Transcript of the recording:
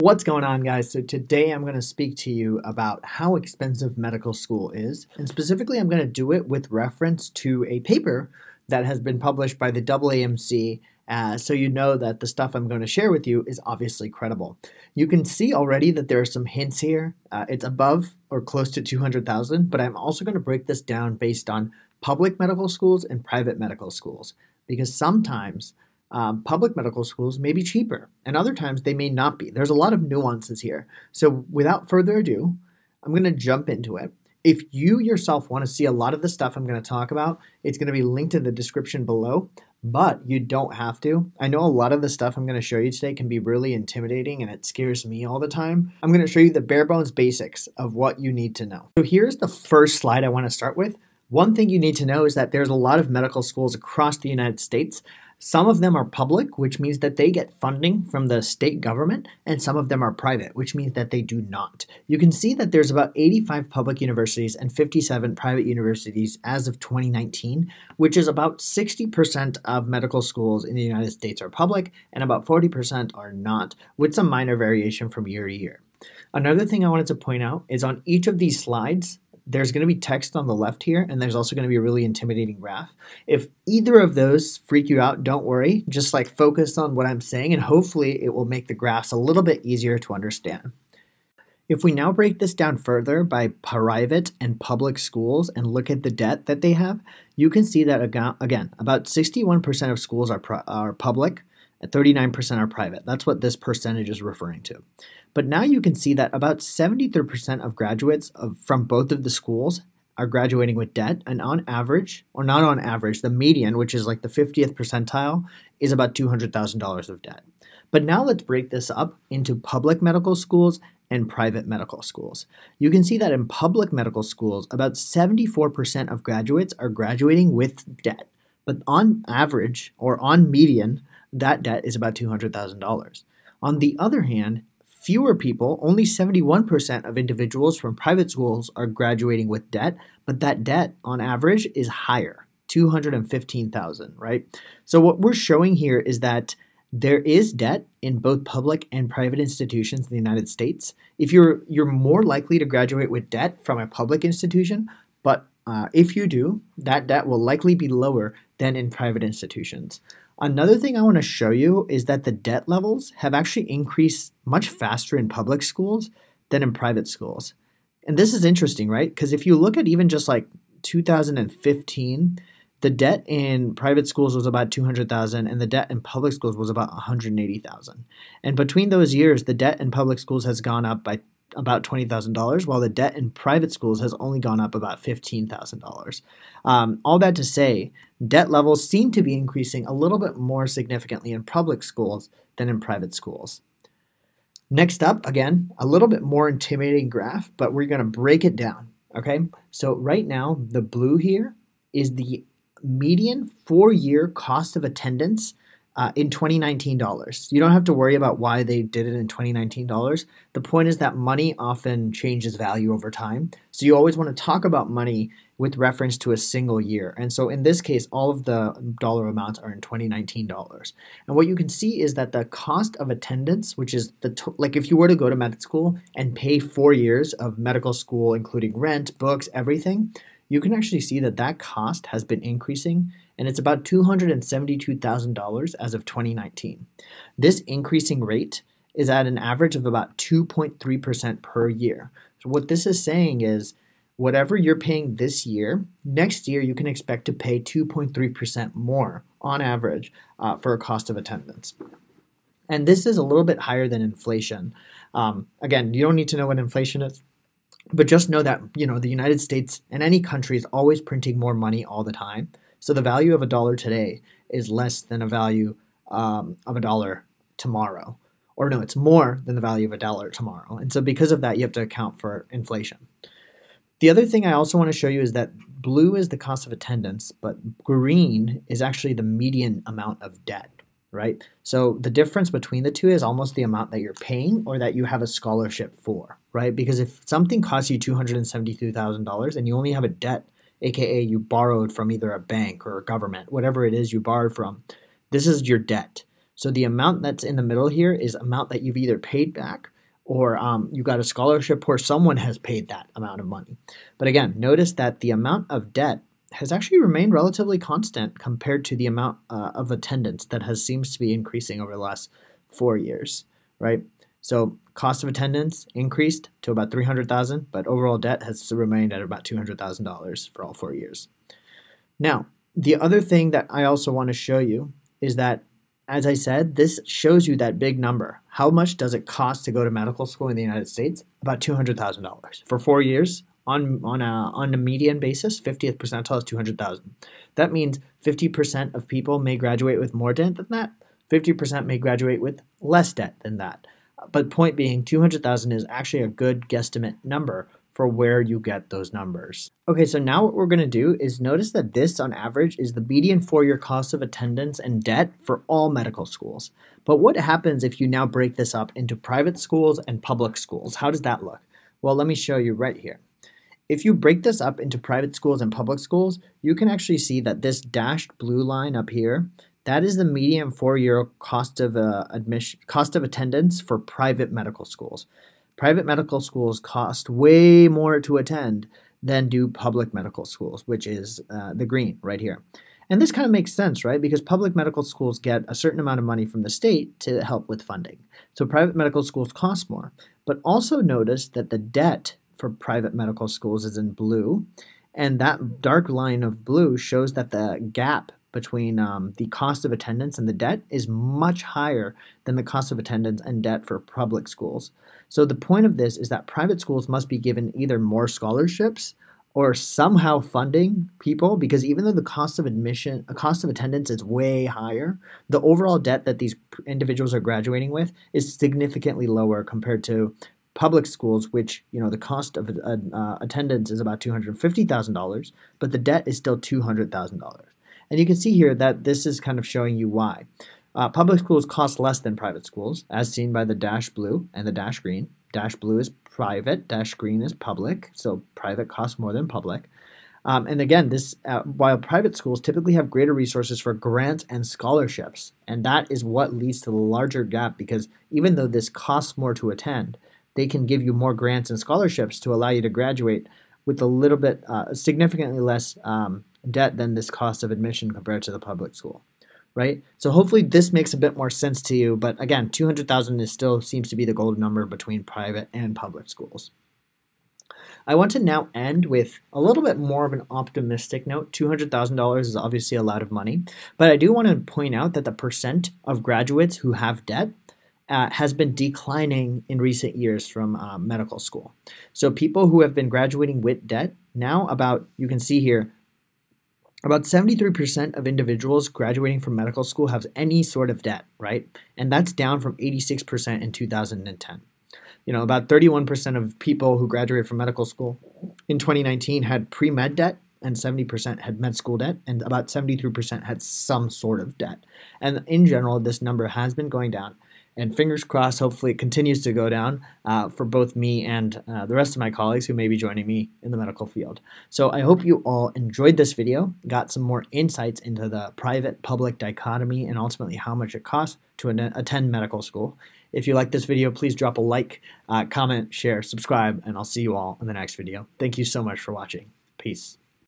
What's going on, guys? So today I'm going to speak to you about how expensive medical school is, and specifically I'm going to do it with reference to a paper that has been published by the AAMC, so you know that the stuff I'm going to share with you is obviously credible. You can see already that there are some hints here. It's above or close to 200,000, but I'm also going to break this down based on public medical schools and private medical schools, because sometimes public medical schools may be cheaper, and other times they may not be. There's a lot of nuances here. So without further ado, I'm going to jump into it. If you yourself want to see a lot of the stuff I'm going to talk about, it's going to be linked in the description below, but you don't have to. I know a lot of the stuff I'm going to show you today can be really intimidating, and it scares me all the time. I'm going to show you the bare bones basics of what you need to know. So here's the first slide I want to start with. One thing you need to know is that there's a lot of medical schools across the United States. Some of them are public, which means that they get funding from the state government, and some of them are private, which means that they do not. You can see that there's about 85 public universities and 57 private universities as of 2019, which is about 60% of medical schools in the United States are public, and about 40% are not, with some minor variation from year to year. Another thing I wanted to point out is on each of these slides, there's going to be text on the left here, and there's also going to be a really intimidating graph. If either of those freak you out, don't worry. Just like focus on what I'm saying, and hopefully it will make the graphs a little bit easier to understand. If we now break this down further by private and public schools and look at the debt that they have, you can see that, again, about 61% of schools are public, and 39% are private. That's what this percentage is referring to. But now you can see that about 73% of graduates from both of the schools are graduating with debt, and on average, or not on average, the median, which is like the 50th percentile, is about $200,000 of debt. But now let's break this up into public medical schools and private medical schools. You can see that in public medical schools, about 74% of graduates are graduating with debt, but on average, or on median, that debt is about $200,000. On the other hand, fewer people, only 71% of individuals from private schools are graduating with debt, but that debt on average is higher, $215,000, right? So what we're showing here is that there is debt in both public and private institutions in the United States. If you're more likely to graduate with debt from a public institution, but if you do, that debt will likely be lower than in private institutions. Another thing I want to show you is that the debt levels have actually increased much faster in public schools than in private schools. And this is interesting, right? Because if you look at even just like 2015, the debt in private schools was about $200,000, and the debt in public schools was about $180,000. And between those years, the debt in public schools has gone up by about $20,000, while the debt in private schools has only gone up about $15,000. All that to say, debt levels seem to be increasing a little bit more significantly in public schools than in private schools. Next up, again, a little bit more intimidating graph, but we're going to break it down, okay? So right now, the blue here is the median four-year cost of attendance in 2019 dollars. You don't have to worry about why they did it in 2019 dollars. The point is that money often changes value over time. So you always want to talk about money with reference to a single year. And so in this case, all of the dollar amounts are in 2019 dollars. And what you can see is that the cost of attendance, which is like if you were to go to med school and pay 4 years of medical school, including rent, books, everything, you can actually see that that cost has been increasing, and it's about $272,000 as of 2019. This increasing rate is at an average of about 2.3% per year. So what this is saying is whatever you're paying this year, next year you can expect to pay 2.3% more on average for a cost of attendance. And this is a little bit higher than inflation. Again, you don't need to know what inflation is, but just know that, you know, the United States and any country is always printing more money all the time. So the value of a dollar today is less than a value of a dollar tomorrow. Or no, it's more than the value of a dollar tomorrow. And so because of that, you have to account for inflation. The other thing I also want to show you is that blue is the cost of attendance, but green is actually the median amount of debt, right? So the difference between the two is almost the amount that you're paying or that you have a scholarship for, right? Because if something costs you $272,000 and you only have a debt, aka you borrowed from either a bank or a government, whatever it is you borrowed from, this is your debt. So the amount that's in the middle here is amount that you've either paid back or you got a scholarship or someone has paid that amount of money. But again, notice that the amount of debt has actually remained relatively constant compared to the amount of attendance that seems to be increasing over the last 4 years, right? So cost of attendance increased to about $300,000, but overall debt has remained at about $200,000 for all 4 years. Now, the other thing that I also want to show you is that, as I said, this shows you that big number. How much does it cost to go to medical school in the United States? About $200,000 for 4 years. On a median basis, 50th percentile is $200,000. That means 50% of people may graduate with more debt than that. 50% may graduate with less debt than that. But point being, $200,000 is actually a good guesstimate number for where you get those numbers. Okay, so now what we're going to do is notice that this, on average, is the median four-year cost of attendance and debt for all medical schools. But what happens if you now break this up into private schools and public schools? How does that look? Well, let me show you right here. If you break this up into private schools and public schools, you can actually see that this dashed blue line up here, that is the median four-year cost of attendance for private medical schools. Private medical schools cost way more to attend than do public medical schools, which is the green right here. And this kind of makes sense, right? Because public medical schools get a certain amount of money from the state to help with funding. So private medical schools cost more. But also notice that the debt for private medical schools is in blue, and that dark line of blue shows that the gap between the cost of attendance and the debt is much higher than the cost of attendance and debt for public schools. So the point of this is that private schools must be given either more scholarships or somehow funding people, because even though the cost of attendance is way higher, the overall debt that these individuals are graduating with is significantly lower compared to public schools, which, you know, the cost of attendance is about $250,000, but the debt is still $200,000. And you can see here that this is kind of showing you why. Public schools cost less than private schools, as seen by the dash blue and the dash green. Dash blue is private, dash green is public, so private costs more than public. And again, this while private schools typically have greater resources for grants and scholarships, and that is what leads to the larger gap, because even though this costs more to attend, they can give you more grants and scholarships to allow you to graduate with a little bit, significantly less debt than this cost of admission compared to the public school, right? So hopefully this makes a bit more sense to you, but again, $200,000 is still seems to be the golden number between private and public schools. I want to now end with a little bit more of an optimistic note. $200,000 is obviously a lot of money, but I do want to point out that the percent of graduates who have debt has been declining in recent years from medical school. So people who have been graduating with debt, now about, you can see here, about 73% of individuals graduating from medical school have any sort of debt, right? And that's down from 86% in 2010. You know, about 31% of people who graduated from medical school in 2019 had pre-med debt, and 70% had med school debt, and about 73% had some sort of debt. And in general, this number has been going down. And fingers crossed, hopefully it continues to go down for both me and the rest of my colleagues who may be joining me in the medical field. So I hope you all enjoyed this video, got some more insights into the private-public dichotomy and ultimately how much it costs to attend medical school. If you like this video, please drop a like, comment, share, subscribe, and I'll see you all in the next video. Thank you so much for watching. Peace.